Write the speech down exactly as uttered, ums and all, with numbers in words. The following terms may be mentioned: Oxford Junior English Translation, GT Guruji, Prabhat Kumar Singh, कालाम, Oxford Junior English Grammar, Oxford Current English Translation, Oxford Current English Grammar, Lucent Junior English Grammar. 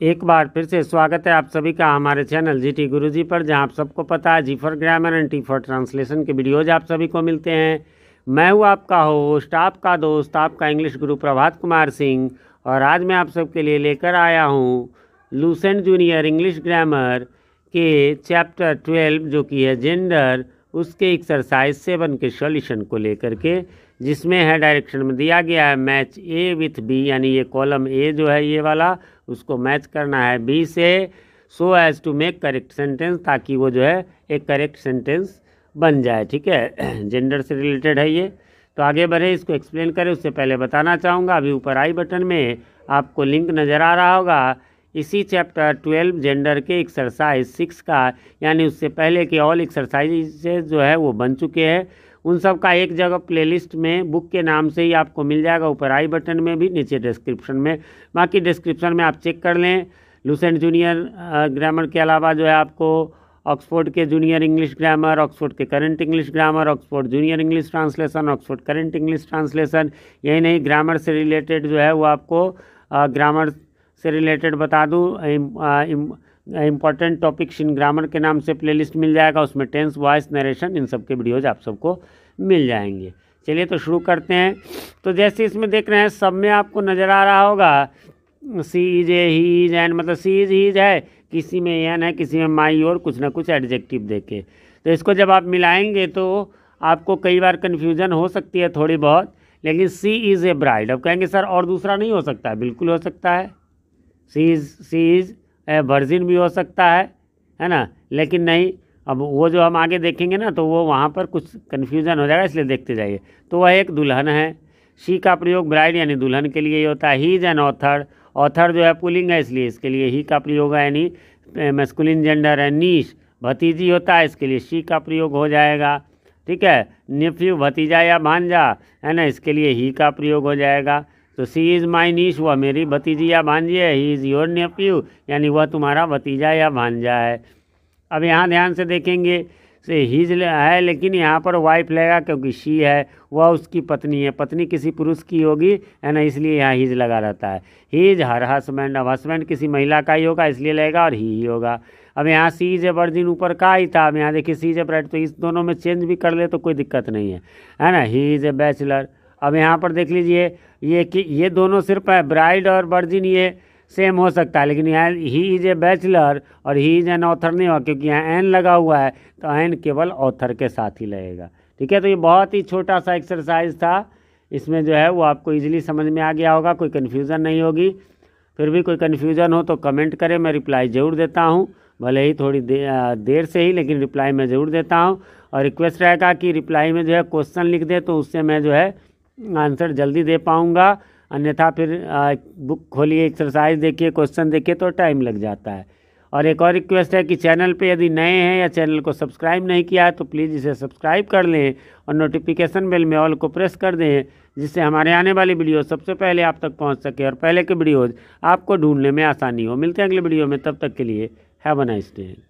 एक बार फिर से स्वागत है आप सभी का हमारे चैनल जीटी गुरुजी पर, जहां आप सबको पता है G for grammar and T for translation के वीडियोज आप सभी को मिलते हैं। मैं हूं आपका होस्ट, आपका दोस्त, आपका इंग्लिश गुरु प्रभात कुमार सिंह, और आज मैं आप सबके लिए लेकर आया हूं लूसेंट जूनियर इंग्लिश ग्रामर के चैप्टर ट्वेल्व जो कि है जेंडर, उसके एक्सरसाइज सेवन के सॉल्यूशन को लेकर के, जिसमें है डायरेक्शन में दिया गया है मैच ए विथ बी, यानी ये कॉलम ए जो है ये वाला उसको मैच करना है बी से so as to make correct sentence, ताकि वो जो है एक करेक्ट सेंटेंस बन जाए। ठीक है, जेंडर से रिलेटेड है ये। तो आगे बढ़े, इसको एक्सप्लेन करें उससे पहले बताना चाहूँगा, अभी ऊपर आई बटन में आपको लिंक नज़र आ रहा होगा इसी चैप्टर ट्वेल्व जेंडर के एक्सरसाइज सिक्स का, यानी उससे पहले के ऑल एक्सरसाइजेज जो है वो बन चुके हैं। उन सब का एक जगह प्लेलिस्ट में बुक के नाम से ही आपको मिल जाएगा, ऊपर आई बटन में भी, नीचे डिस्क्रिप्शन में। बाकी डिस्क्रिप्शन में आप चेक कर लें। लूसेंट जूनियर ग्रामर के अलावा जो है आपको ऑक्सफोर्ड के जूनियर इंग्लिश ग्रामर, ऑक्सफोर्ड के current English grammar, Oxford junior English translation, Oxford current English translation, यही नहीं ग्रामर से रिलेटेड जो है वो आपको ग्रामर से रिलेटेड बता दूँ, इम्पॉर्टेंट टॉपिक्स इन ग्रामर के नाम से प्लेलिस्ट मिल जाएगा, उसमें टेंस, वॉइस, नरेशन, इन सब के वीडियोज आप सबको मिल जाएंगे। चलिए तो शुरू करते हैं। तो जैसे इसमें देख रहे हैं सब में आपको नज़र आ रहा होगा she is, a, he is, an, मतलब सी इज, हीज है, किसी में एन है, किसी में माई, और कुछ ना कुछ एडजेक्टिव देके। तो इसको जब आप मिलाएंगे तो आपको कई बार कन्फ्यूजन हो सकती है थोड़ी बहुत, लेकिन सी इज़ ए ब्राइड, अब कहेंगे सर और दूसरा नहीं हो सकता है? बिल्कुल हो सकता है। She is she is virgin भी हो सकता है, है ना, लेकिन नहीं, अब वो जो हम आगे देखेंगे ना तो वो वहाँ पर कुछ कन्फ्यूज़न हो जाएगा, इसलिए देखते जाइए। तो वह एक दुल्हन है, शी का प्रयोग ब्राइड यानी दुल्हन के लिए ही होता है। He is an author, author जो है पुलिंग है इसलिए इसके लिए ही का प्रयोग है, यानी मैस्कुलिन जेंडर है। नीश भतीजी होता है, इसके लिए शी का प्रयोग हो जाएगा। ठीक है, नेफ्यू भतीजा या भांजा है ना, इसके लिए ही का प्रयोग हो जाएगा। तो सी इज़ माई नीश, वह मेरी भतीजी या भांजी है। ही इज़ योर नेफ्यू, यानी वह तुम्हारा भतीजा या भांजा है। अब यहाँ ध्यान से देखेंगे से हीज है, लेकिन यहाँ पर वाइफ लगेगा क्योंकि शी है, वह उसकी पत्नी है, पत्नी किसी पुरुष की होगी है ना, इसलिए यहाँ हीज लगा रहता है। हीज हर हस्बैंड, अब हस्बैंड किसी महिला का ही होगा इसलिए लगेगा, और ही ही होगा। अब यहाँ सी इज ए वर्जिन ऊपर का ही था, अब यहाँ देखिए सी इज ए ब्राइड, तो इस दोनों में चेंज भी कर ले तो कोई दिक्कत नहीं है, है ना। ही इज़ ए बैचलर, अब यहाँ पर देख लीजिए ये कि ये दोनों सिर्फ है, ब्राइड और वर्जिन ये सेम हो सकता है, लेकिन यहाँ ही इज़ ए बैचलर और ही इज़ एन ऑथर नहीं हुआ क्योंकि यहाँ एन लगा हुआ है, तो एन केवल ऑथर के साथ ही लगेगा। ठीक है, तो ये बहुत ही छोटा सा एक्सरसाइज था, इसमें जो है वो आपको इजीली समझ में आ गया होगा, कोई कन्फ्यूज़न नहीं होगी। फिर भी कोई कन्फ्यूज़न हो तो कमेंट करें, मैं रिप्लाई ज़रूर देता हूँ, भले ही थोड़ी दे, देर से ही, लेकिन रिप्लाई मैं ज़रूर देता हूँ। और रिक्वेस्ट रहेगा कि रिप्लाई में जो है क्वेश्चन लिख दे, तो उससे मैं जो है आंसर जल्दी दे पाऊँगा, अन्यथा फिर आ, बुक खोलिए, एक्सरसाइज देखिए, क्वेश्चन देखिए तो टाइम लग जाता है। और एक और रिक्वेस्ट है कि चैनल पे यदि नए हैं या चैनल को सब्सक्राइब नहीं किया है तो प्लीज़ इसे सब्सक्राइब कर लें और नोटिफिकेशन बेल में ऑल को प्रेस कर दें, जिससे हमारे आने वाली वीडियो सबसे पहले आप तक पहुंच सके और पहले के वीडियोज़ आपको ढूंढने में आसानी हो। मिलते हैं अगले वीडियो में, तब तक के लिए हैव अ नाइस डे।